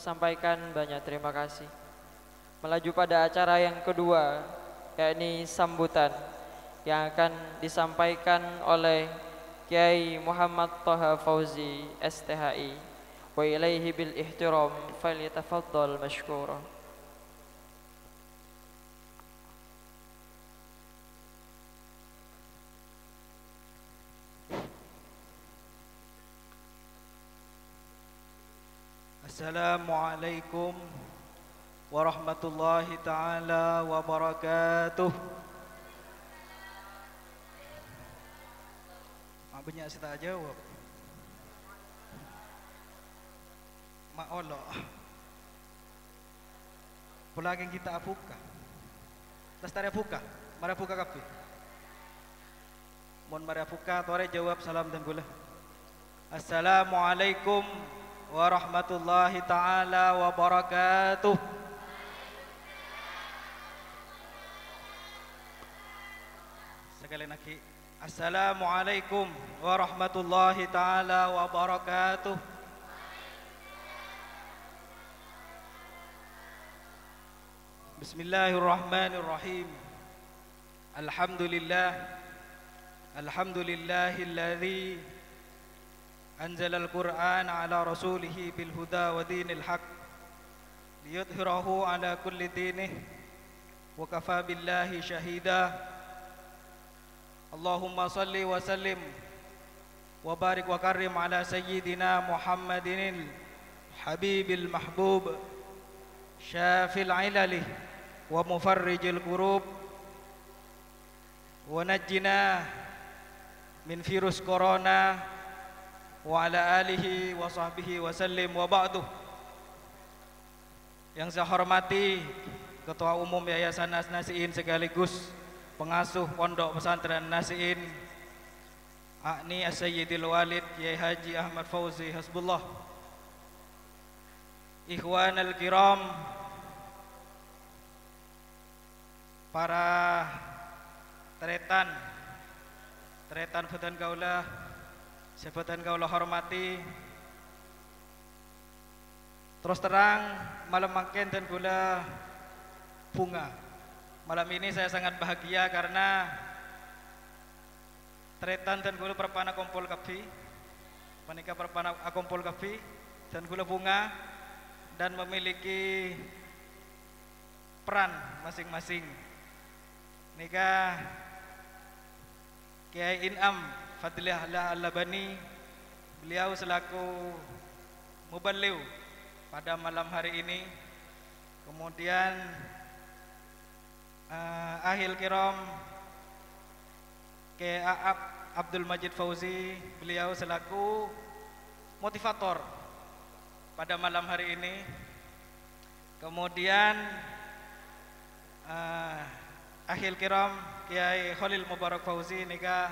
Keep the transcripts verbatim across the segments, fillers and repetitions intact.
sampaikan, banyak terima kasih. Melaju pada acara yang kedua, yakni sambutan yang akan disampaikan oleh Kiai Muhammad Toha Fauzi S T H I. Wa ilaihi bil ihtiram falyatafaddal mashkura. Assalamualaikum warahmatullahi ta'ala wabarakatuh. Mak banyak saya tak jawab. Mak Allah pula yang kita apuka. Lestari apuka. Mari apuka kapi. Mohon mari apuka. Tore jawab salam dan gula. Assalamualaikum warahmatullahi ta'ala wabarakatuh. Assalamualaikum warahmatullahi ta'ala wabarakatuh. Bismillahirrahmanirrahim. Alhamdulillah. Alhamdulillahilladzi anzalal Qur'an ala rasulihi bil huda wa dinil haq liyudhhirahu ala kulli dinihi wa kafa billahi shahida. Allahumma salli wa sallim wa barik wa karrim ala sayyidina Muhammadinil habibil mahbub syafil ilalih wa mufarrijil kurub wa najjina min virus corona wa ala alihi wa sahbihi wa sallim wa ba'duh. Yang saya hormati Ketua Umum Yayasan Nasirin sekaligus pengasuh Pondok Pesantren Nasirin, akni As-Sayyidil Walid Kiai Haji Ahmad Fauzi Hasbullah, ikhwan al-kiram, para teretan, teretan Fudan Kaulah, Sefudan Kaulah hormati. Terus terang malam makin dan gula bunga. Malam ini saya sangat bahagia karena teretan dan gula perpana kumpul kapi, panika perpana kumpul kapi dan gula bunga dan memiliki peran masing-masing. Nika Kiai Inam Fadliah Al-Labani, beliau selaku muballigh pada malam hari ini. Kemudian Uh, Ahil Kiram Kiai Abdul Majid Fauzi, beliau selaku motivator pada malam hari ini. Kemudian uh, Ahil Kiram Kiai Khalil Mubarak Fauzi nikah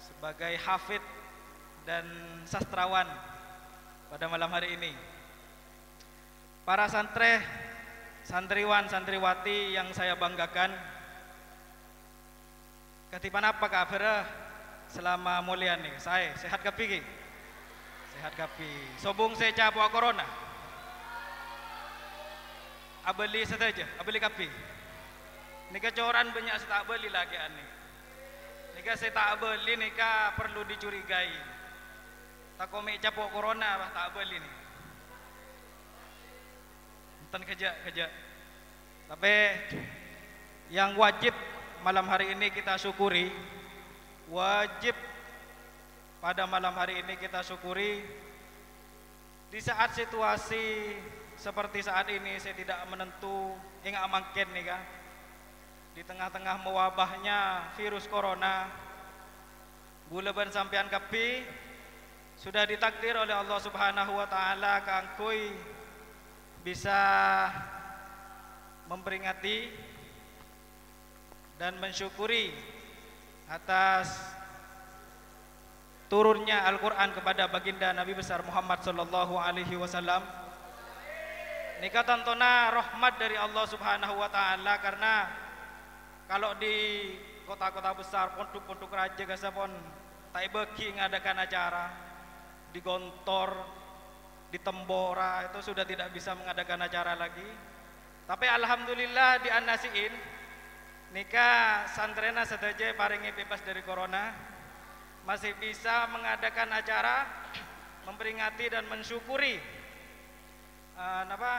sebagai hafid dan sastrawan pada malam hari ini. Para santre, santriwan, santriwati yang saya banggakan, ketipan apa kabar selama mulia nih? Saya sehat kapi, sehat kapi. Sobung saya capua corona. Abeli saja, abeli kapi. Nika coran banyak saya tak beli lagi ani. Nika saya tak beli, nika perlu dicurigai. Tak komik capua corona, bah tak beli nih. Kerja kerja, tapi yang wajib malam hari ini kita syukuri, wajib pada malam hari ini kita syukuri. Di saat situasi seperti saat ini, saya tidak menentu, enggak mungkin nih kan, di tengah-tengah mewabahnya virus corona, buleban sampean kepi sudah ditakdir oleh Allah Subhanahu Wa Taala keangkui bisa memperingati dan mensyukuri atas turunnya Al-Quran kepada baginda Nabi besar Muhammad Sallallahu Alaihi Wasallam. Nika tantona rahmat dari Allah Subhanahu Wa Taala, karena kalau di kota-kota besar, pondok-pondok raja gasapon tak beki ngadakan acara di gontor, di Tembora itu sudah tidak bisa mengadakan acara lagi. Tapi alhamdulillah di An-Nasyiin nikah santrena S T H I paringi bebas dari corona, masih bisa mengadakan acara memperingati dan mensyukuri uh, apa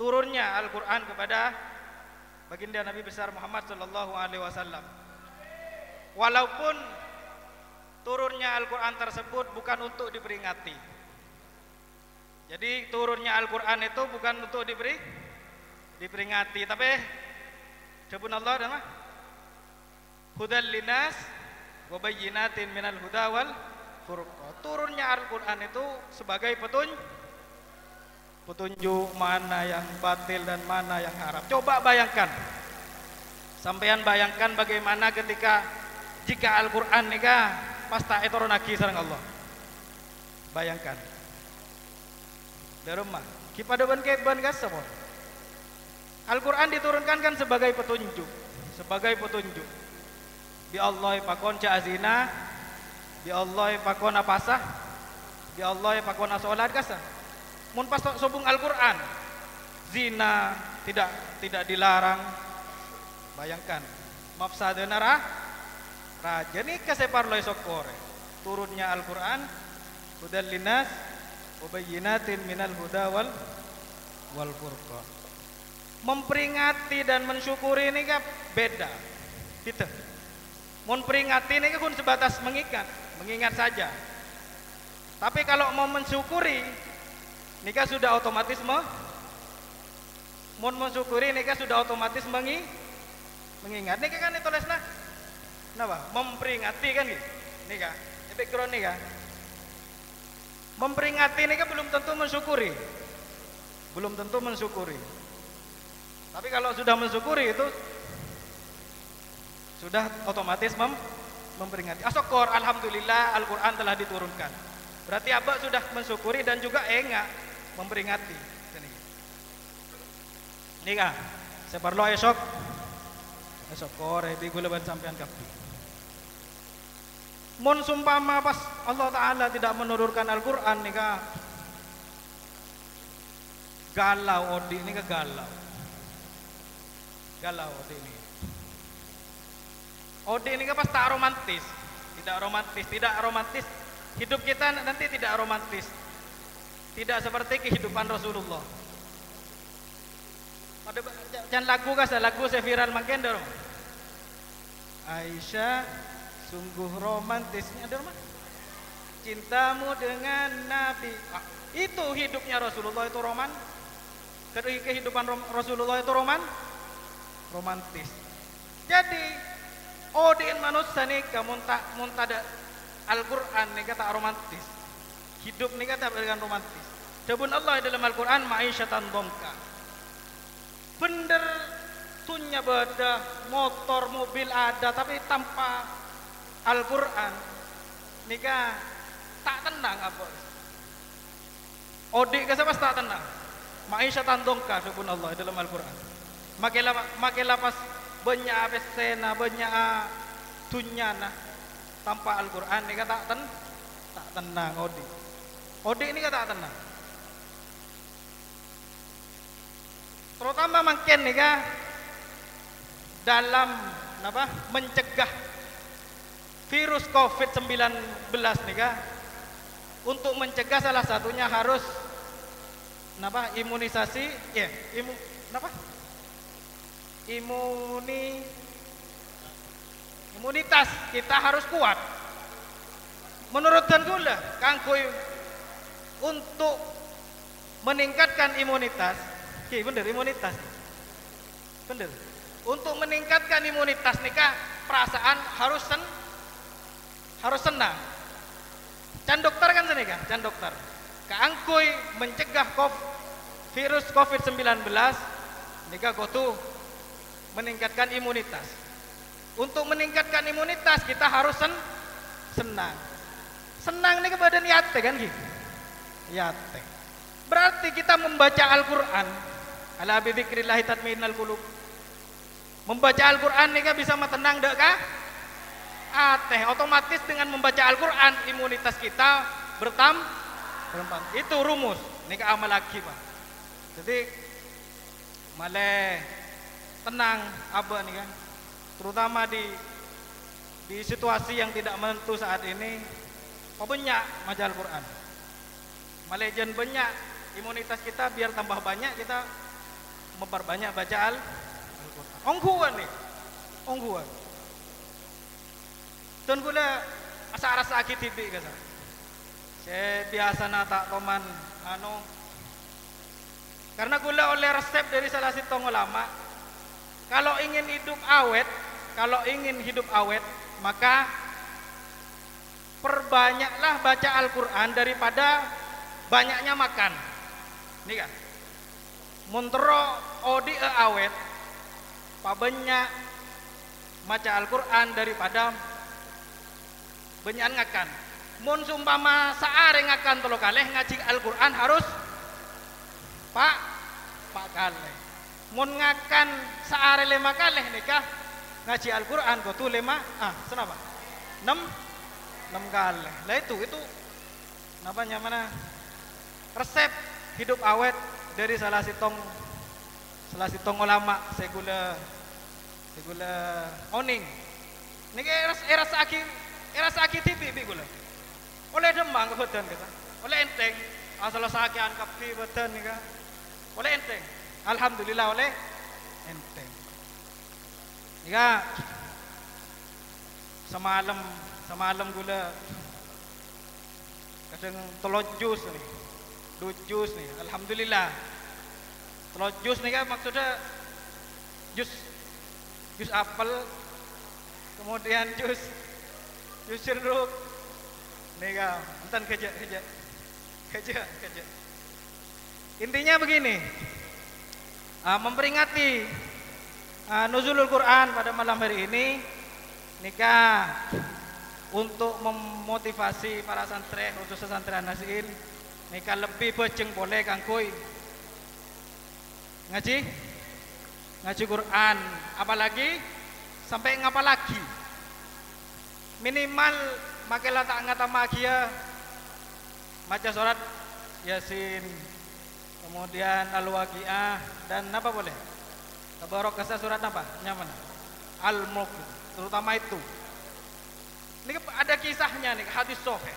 turunnya Al-Qur'an kepada baginda Nabi besar Muhammad Shallallahu Alaihi Wasallam. Walaupun turunnya Al-Qur'an tersebut bukan untuk diperingati. Jadi turunnya Al-Qur'an itu bukan untuk diberi diperingati, tapi subhanallah dan mah hudal linas wa bayyinatin minal huda wal furqan. Turunnya Al-Qur'an itu sebagai petunjuk petunjuk mana yang batil dan mana yang haram. Coba bayangkan, sampean bayangkan bagaimana ketika jika Al-Qur'an nikah pasta etoronaki sareng Allah. Bayangkan dari rumah kipadaban keban gas semua. Al-Qur'an diturunkan kan sebagai petunjuk, sebagai petunjuk. Bi Allah pakon ca azina, bi Allah pakon apasah, bi Allah pakon salat gas. Mun pas sobung Al-Qur'an zina tidak tidak dilarang. Bayangkan mafsadana ra raja nikah separloi sokore. Turunnya Al-Qur'an hudal linas wa bayyinatin minal huda wal wal furqan. Memperingati dan mensyukuri ini kan beda. Gitu. Mun peringati ini kan sebatas mengingat, mengingat saja. Tapi kalau mau mensyukuri nikah sudah otomatis mau mun mensyukuri nikah sudah otomatis mengi mengingat nikah kan ditulisna napa memperingati kan gitu nikah background nikah memperingati nikah belum tentu mensyukuri belum tentu mensyukuri tapi kalau sudah mensyukuri itu sudah otomatis mem memperingati asokor alhamdulillah Al-Qur'an telah diturunkan berarti abah sudah mensyukuri dan juga enggak memperingati ini kah saya perlu esok esok kore di guleban sampean kabeh mun sumpama pas Allah Ta'ala tidak menurunkan Al-Qur'an nih kah galau odi ini ke galau galau odi ini odi ini kah pas tak romantis tidak romantis tidak romantis hidup kita nanti tidak romantis. Tidak seperti kehidupan Rasulullah. Ada jangan lagu kah, lagu saya viral makin dorong. Aisyah sungguh romantisnya dorong. Cintamu dengan Nabi. Ah, itu hidupnya Rasulullah itu roman. Kehidupan Rasulullah itu roman. Romantis. Jadi odin manusia nih kamu tak muntada Al-Qur'an ini kata romantis. Hidup ini kata dengan romantis. Jabun Allah dalam Al-Qur'an ma'isyatan domka. Bener tunnya beda motor, mobil ada tapi tanpa Al-Qur'an nikah tak tenang apa. Odik ke pas tak tenang. Ma'isyatan domka jabun Allah dalam Al-Qur'an. Makelah makelah pas banyak pesena, banyak tunyana. Tanpa Al-Qur'an ini kata ten, tak tenang Odi. Odi ini kata tenang. Terutama makin nih kah dalam apa mencegah virus COVID sembilan belas nih kah. Untuk mencegah salah satunya harus apa imunisasi ya imu apa imuni imunitas kita harus kuat. Menurut gula, kangkui untuk meningkatkan imunitas, ki bener imunitas, bener. Untuk meningkatkan imunitas nikah perasaan harus sen, harus senang. Can dokter kan senikah, can dokter. Kangkui mencegah virus COVID sembilan belas nikah gotu meningkatkan imunitas. Untuk meningkatkan imunitas kita harus sen senang. Senang nih kepada niate kan gitu. Niate. Berarti kita membaca Al-Qur'an. Ala bi dzikrillah tatma'innul qulub. Membaca Al-Qur'an nih kan bisa tenang dek kah? Ateh otomatis dengan membaca Al-Qur'an imunitas kita bertam perempuan. Itu rumus nikah sama laki, Pak. Jadi malah tenang abah nih kan. Terutama di di situasi yang tidak menentu saat ini, banyak majalah Quran. Malah jen banyak imunitas kita biar tambah banyak kita memperbanyak baca Al-Quran. Ongguan nih. Ongguan. Tun kula asa-asa aki titik kata. Saya biasa nata toman anu karena kula oleh resep dari salah satu ulama, kalau ingin hidup awet, kalau ingin hidup awet, maka perbanyaklah baca Al-Quran daripada banyaknya makan. Ini kan muntero odi e awet, pabanyak baca Al-Quran daripada banyakan ngakan. Mun sumpama saare ngakan telu kalih ngaji Al-Quran harus Pak Pak kalih. Mun ngakan saare lima kalih nikah ngaji Al-Quran kudu lima ah senapa? enam enam kali. Lah itu itu namanya mana? Resep hidup awet dari salah sitong salah sitong ulama segula segula oning. Niki eras eras aki eras aki tipi bi gula. Oleh Demang kebetulan kita. Oleh enteng asal sakian kapi betan nika. Oleh enteng. Alhamdulillah oleh enteng. Nika semalam semalam gula kadang telur jus nih, dua jus nih, alhamdulillah telur jus nih kan maksudnya jus jus apel, kemudian jus jus jeruk nih kan, entan kerja kerja kerja kerja. Intinya begini, uh, memperingati uh, nuzulul Quran pada malam hari ini nikah untuk memotivasi para santri untuk sesantri An-Nasyiin nikah lebih bejeng boleh kangkui ngaji ngaji Quran apalagi sampai ngapa lagi minimal makelah tak ngata magia maca surat Yasin kemudian Al-Waqiah dan apa boleh Tabarok kasa surat apa nyaman Al-Mulk terutama itu. Ini ada kisahnya nih hadis sahih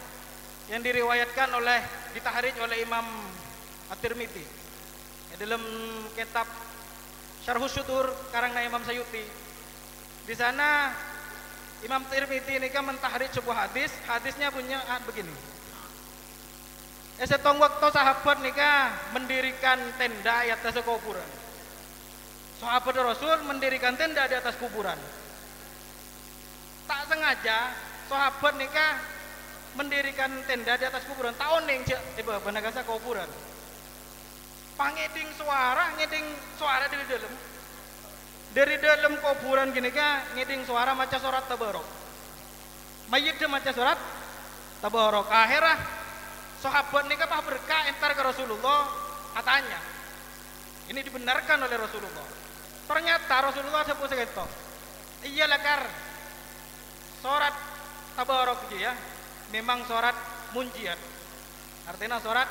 yang diriwayatkan oleh ditahrij oleh Imam At-Tirmidzi ya, dalam kitab Syarhus Syutur karangna Imam Sayuti. Di sana Imam At-Tirmidzi ini kan mentahrij sebuah hadis, hadisnya punya ah, begini. Ya setong waktu sahabat nikah mendirikan tenda di atas kuburan. Sahabat Rasul mendirikan tenda di atas kuburan. Tak sengaja sahabat nikah mendirikan tenda di atas kuburan. Tahun yang tiba benagasa kuburan. Pangeding suara, ngeding suara dari dalam. Dari dalam kuburan gini kah, ngeding suara maca surat Tabarok. Mayit dia maca surat Tabarok. Akhirah sahabat nikah pah berkah entar ke Rasulullah katanya. Ini dibenarkan oleh Rasulullah. Ternyata Rasulullah sebut segitu. Iyalah kar. Surat Tabarok itu ya, memang surat munjiat. Artinya surat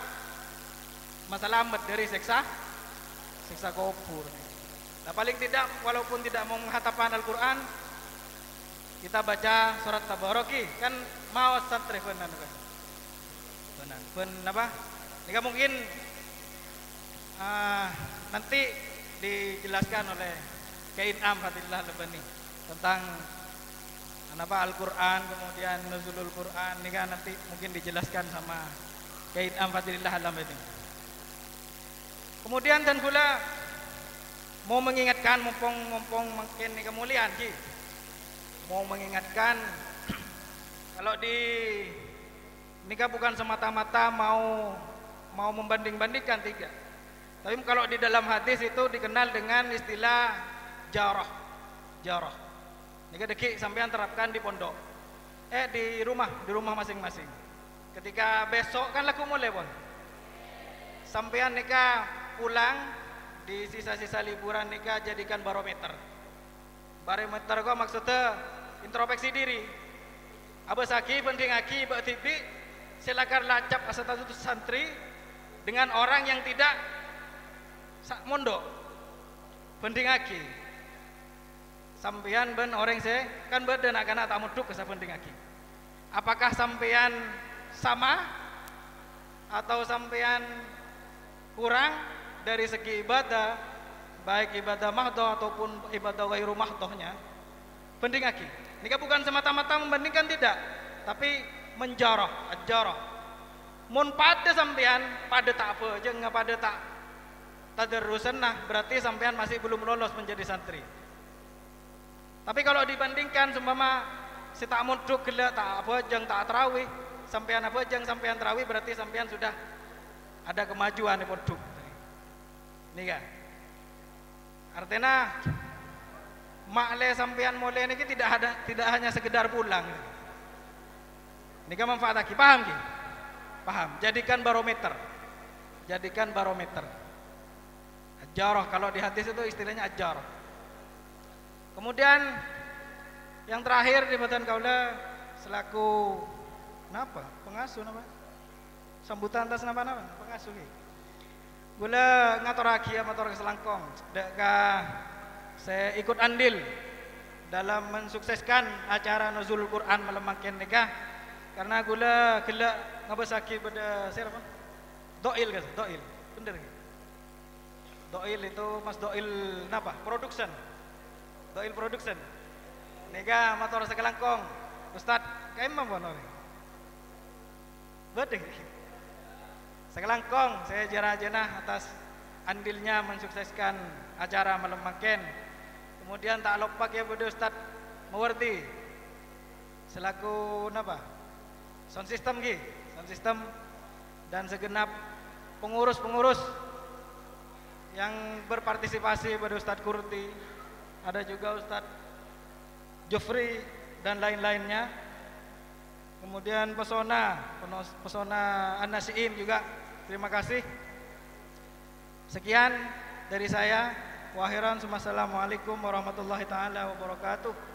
masalamat dari siksa, siksa kubur. Nah, paling tidak, walaupun tidak mau menghafal Al-Quran, kita baca surat Tabarok kan mau santri benar kan? Benar, benar apa? Jika mungkin uh, nanti dijelaskan oleh Kiai Muhammad Toha Fauzi tentang kenapa Al-Quran, kemudian Nuzulul Quran, ini kan nanti mungkin dijelaskan sama Kiai Fadliah Al-Labani. Kemudian dan pula mau mengingatkan, mumpung-mumpung mungkin ini kemuliaan Ki. Mau mengingatkan kalau di nikah bukan semata-mata mau mau membanding-bandingkan tiga. Tapi kalau di dalam hadis itu dikenal dengan istilah jarah. Jarah. Jika dekik sampean terapkan di pondok, eh di rumah, di rumah masing-masing. Ketika besok kan laku mulai pun. Sampean nikah pulang di sisa-sisa liburan nikah jadikan barometer. Barometer kok maksudnya introspeksi diri. Abah sakit penting aki, bak tipi silakan lancap asatazut santri dengan orang yang tidak sak mondok pendingaki sampean ben orang saya kan ben dan akan tak muduk ke pendingaki. Apakah sampean sama atau sampean kurang dari segi ibadah, baik ibadah mahdoh ataupun ibadah wairu mahdohnya pendingaki? Ini kan bukan semata-mata membandingkan, tidak, tapi menjaroh, ajaroh. Mun pada sampean pada tak apa aja, nggak pada tak tadarusan, nah berarti sampean masih belum lolos menjadi santri. Tapi kalau dibandingkan seumpama si tak muduk gila tak apa jeng tak terawih, sampean apa jeng sampean terawih, berarti sampean sudah ada kemajuan di muduk. Nih kan? Artinya makle sampean mulai ini tidak ada, tidak hanya sekedar pulang. Nikah manfaat lagi, paham ki? Paham. Jadikan barometer, jadikan barometer. Ajaroh, kalau di hadis itu istilahnya ajaroh. Kemudian yang terakhir di batan kaula selaku napa? Pengasuh napa? Sambutan atas napa napa? Pengasuh ki. Gula ngatur lagi ya motor keselangkong. Dekkah saya ikut andil dalam mensukseskan acara Nuzul Quran melemakin nikah. Karena gula gelak ngabesaki pada siapa? Doil guys, doil. Bener gitu. Doil itu Mas Doil napa? Production. Doil production. Nega motor sekelangkong. Ustaz, kae mampu ono. Bedeng. Sekelangkong saya jarah-jenah atas andilnya mensukseskan acara malam makin. Kemudian tak lupa ya pada Ustaz Mawardi selaku napa? Sound system ki, sound system dan segenap pengurus-pengurus yang berpartisipasi pada Ustadz Kurti, ada juga Ustadz Jofri dan lain-lainnya. Kemudian pesona, pesona An-Nasyiin juga. Terima kasih. Sekian dari saya. Waakhiran, assalamualaikum warahmatullahi taala wabarakatuh.